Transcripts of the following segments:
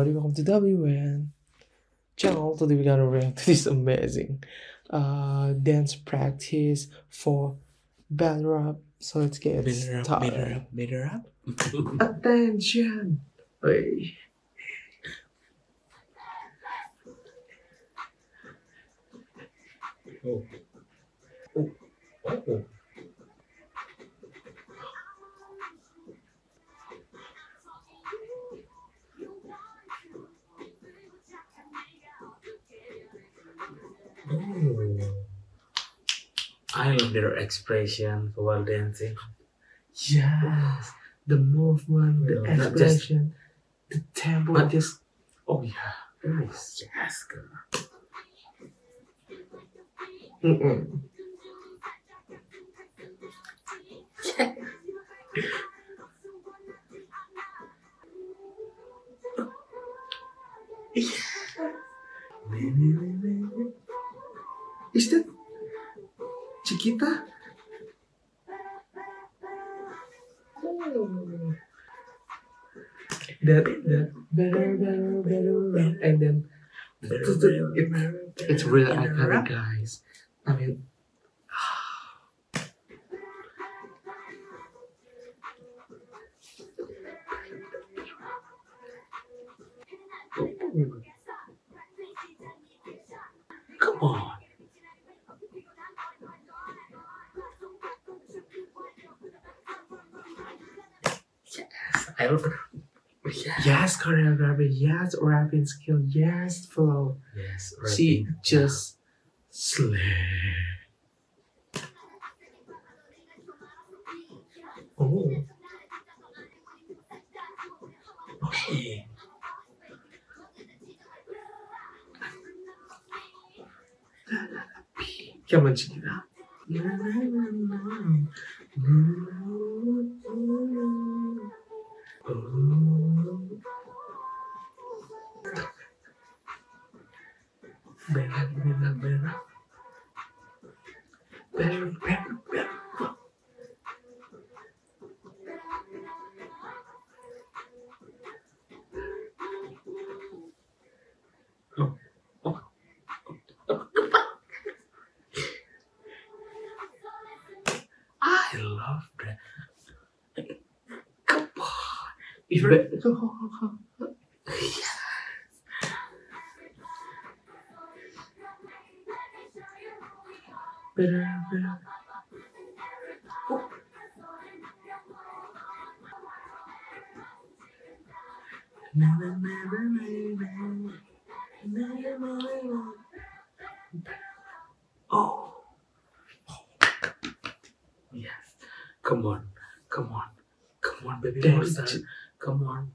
everybody, welcome to WN channel. Today we're gonna react to this amazing dance practice for batter up. So let's get started. Batter up. Attention. Hey. Oh. Oh. Oh. I love their expression while dancing. Yes, the movement, the expression, the tempo. But just, oh yeah, nice. Yes, girl. Is that Chiquita? Oh. That better, and then it's really iconic, guys. I mean, come on. Yes, choreography, yes, rapping skill, yes, flow. Yes, rapping. She just slay. Oh. Okay. Come on, Chiquita. Better. I love that. Come on. Yes. Better. Oh. Oh. Yes. Come on, BABYMONSTER. Come on.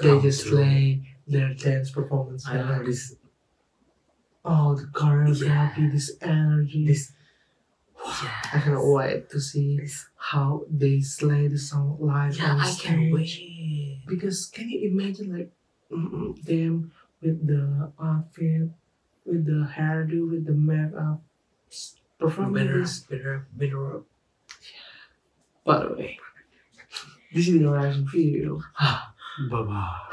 They just play their dance performance. I love this. Oh, the choreography, this energy. Yes. I cannot wait to see how they slay the song live on stage. I can't wait. Because can you imagine like them with the outfit, with the hairdo, with the makeup, performing this? Better. By the way, this is the last video. Bye-bye.